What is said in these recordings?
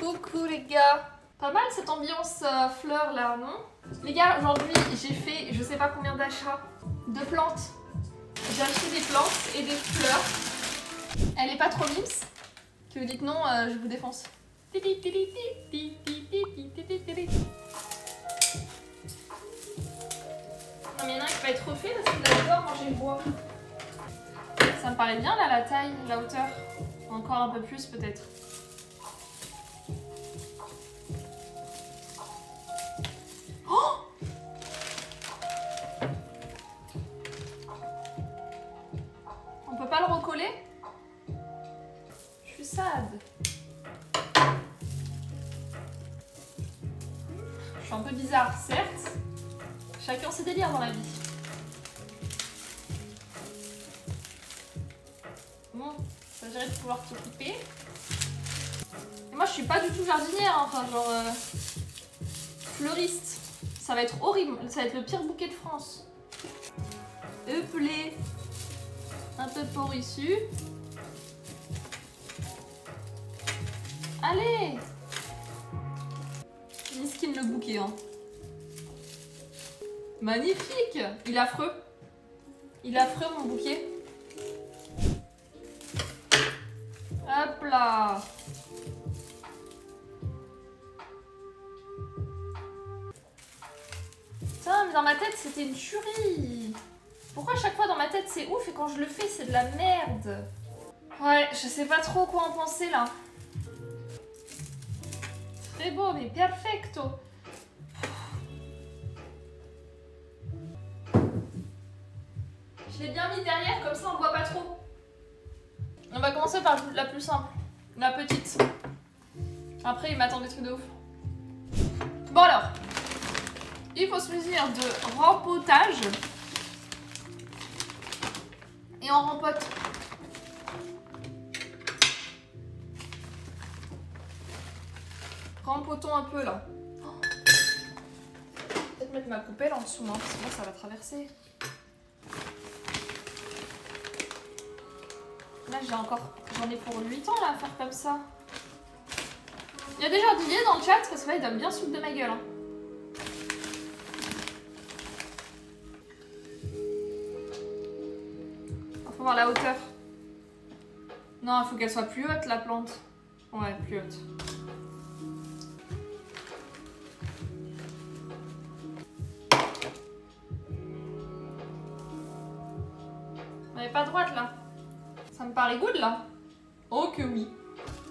Coucou les gars. Pas mal cette ambiance fleur là, non? Les gars, aujourd'hui j'ai fait je sais pas combien d'achats de plantes. J'ai acheté des plantes et des fleurs. Elle est pas trop mimes? Que vous dites non, je vous défonce. Non mais il y en a un qui va être refait parce qu'il adore manger le bois. Ça me paraît bien là, la taille, la hauteur. Encore un peu plus peut-être. Oh, on peut pas le recoller? Je suis sad. Je suis un peu bizarre, certes. Chacun ses délires dans la vie. Bon, il s'agirait de pouvoir tout couper. Et moi je suis pas du tout jardinière, hein, enfin genre fleuriste. Ça va être horrible, ça va être le pire bouquet de France. Euplé. Un peu pour issu. Allez, miskine le bouquet, hein. Magnifique. Il est affreux. Il est affreux mon bouquet. Hop là. Putain, mais dans ma tête c'était une tuerie. Pourquoi à chaque fois dans ma tête c'est ouf et quand je le fais c'est de la merde? Ouais, je sais pas trop quoi en penser là. Très beau, mais perfecto. Je l'ai bien mis derrière, comme ça on voit pas trop. On va commencer par la plus simple, la petite. Après, il m'attend des trucs de ouf. Bon alors, il faut se munir de rempotage. Et on rempote. Rempotons un peu là. Peut-être mettre ma coupelle en dessous, hein, parce que moi ça va traverser. Là j'ai encore, j'en ai pour 8 ans là à faire comme ça. Il y a des jardiniers dans le chat parce que là ils donnent bien soupe de ma gueule. Hein. Il faut voir la hauteur. Non, il faut qu'elle soit plus haute la plante. Ouais, plus haute. Elle n'est pas droite là. Ça me paraît good là. Oh que oui.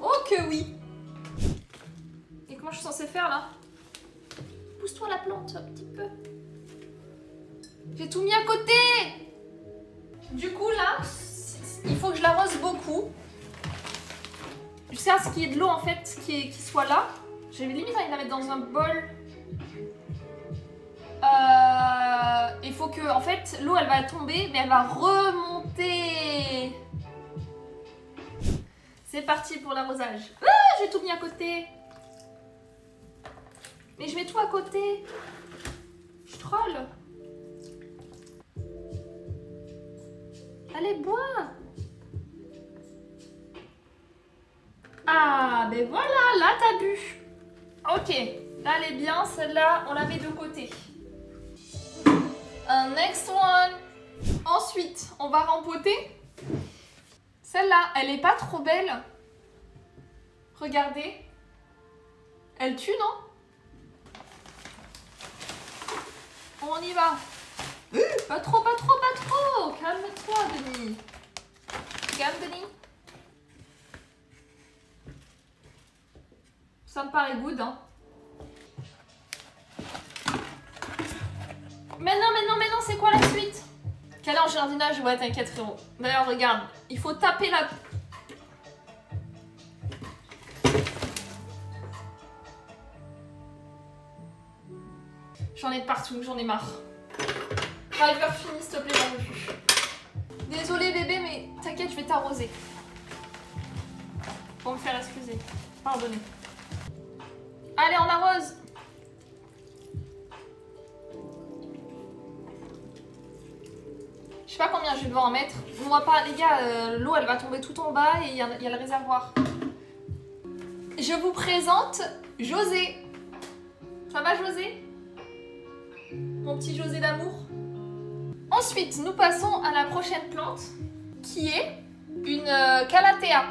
Oh que oui. Et comment je suis censée faire là? Pousse-toi la plante un petit peu. J'ai tout mis à côté. Du coup là, il faut que je l'arrose beaucoup. Je sais à ce qu'il y ait de l'eau en fait qui soit là. J'avais limite envie de la mettre dans un bol. Il faut que en fait l'eau elle va tomber mais elle va remonter. C'est parti pour l'arrosage. Ah, j'ai tout mis à côté. Mais je mets tout à côté. Je troll. Allez, bois. Ah, ben voilà, là t'as bu. Ok, là elle est bien, celle-là, on la met de côté. Un next one. Ensuite, on va rempoter. Celle-là, elle est pas trop belle. Regardez. Elle tue, non? On y va. Pas trop, pas trop, pas trop. Calme-toi, Denis. Calme, Denis. Ça me paraît good, hein. Mais non, c'est quoi la suite? Qu'elle est en jardinage, ouais, t'inquiète, frérot. D'ailleurs, regarde, il faut taper la... J'en ai partout, j'en ai marre. River, finis, s'il te plaît, j'en veux plus. Désolée, bébé, mais t'inquiète, je vais t'arroser. Pour me faire excuser. Pardonnez. Allez, on arrose. Je sais pas combien je vais devoir en mettre. On voit pas, les gars, l'eau elle va tomber tout en bas et il y a le réservoir. Je vous présente José. Ça va José? Mon petit José d'amour. Ensuite, nous passons à la prochaine plante qui est une Calathea.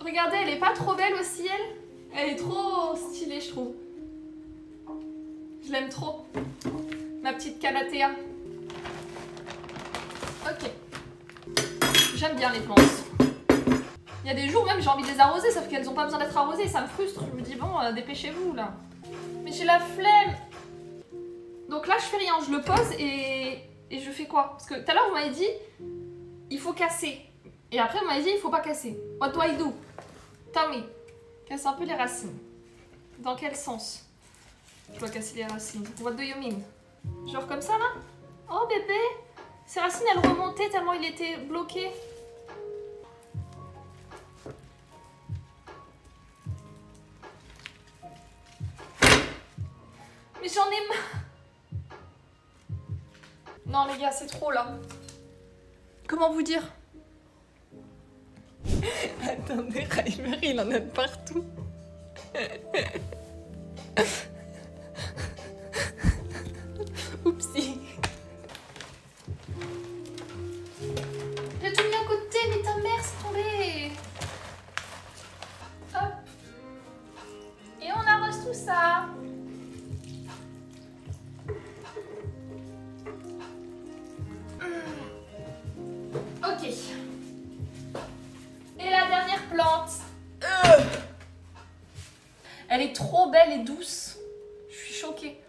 Regardez, elle est pas trop belle au ciel? Elle est trop stylée, je trouve. Je l'aime trop, ma petite Calathea. Ok. J'aime bien les plantes. Il y a des jours même j'ai envie de les arroser, sauf qu'elles n'ont pas besoin d'être arrosées. Ça me frustre, je me dis bon, dépêchez-vous là. Mais j'ai la flemme. Donc là je fais rien, je le pose et je fais quoi? Parce que tout à l'heure vous m'avez dit il faut casser. Et après vous m'avez dit il faut pas casser. What do I do? Tommy, casse un peu les racines. Dans quel sens je dois casser les racines? What do you mean? Genre comme ça là? Oh bébé! Ses racines, elles remontaient tellement il était bloqué. Mais j'en ai marre. Non les gars, c'est trop là. Comment vous dire? Attendez, Raymer, il en a de partout. Oupsie. Ça. Ok. Et la dernière plante. Elle est trop belle et douce. Je suis choquée.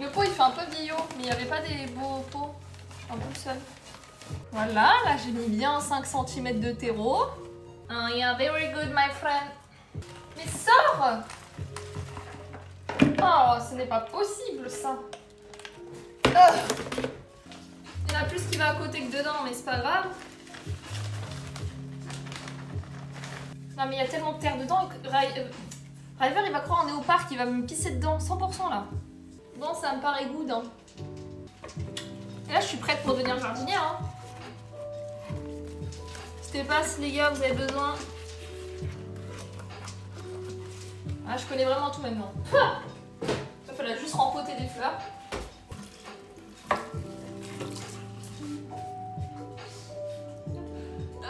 Le pot il fait un peu vieillot, mais il n'y avait pas des beaux pots. Un peu seul. Voilà, là j'ai mis bien 5 cm de terreau. Oh, yeah, very good my friend. Mais sors! Oh, ce n'est pas possible ça. Il y en a plus qui va à côté que dedans, mais c'est pas grave. Non mais il y a tellement de terre dedans que River il va croire on est au parc, il va me pisser dedans 100% là. Bon, ça me paraît good hein. Et là je suis prête pour devenir jardinière hein. Je sais pas si les gars vous avez besoin. Ah, je connais vraiment tout maintenant. Il fallait juste rempoter des fleurs.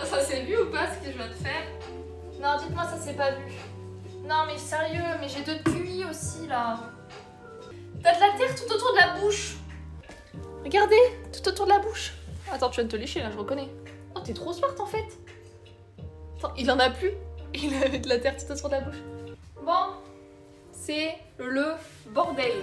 Ça s'est vu ou pas ce que je viens de faire? Non, dites-moi, ça s'est pas vu. Non, mais sérieux, mais j'ai d'autres QI aussi là. T'as de la terre tout autour de la bouche. Regardez, tout autour de la bouche. Attends, tu viens de te lécher là, je reconnais. Oh, t'es trop smart en fait. Attends, il en a plus. Il avait de la terre tout autour de la bouche. Bon, c'est le bordel.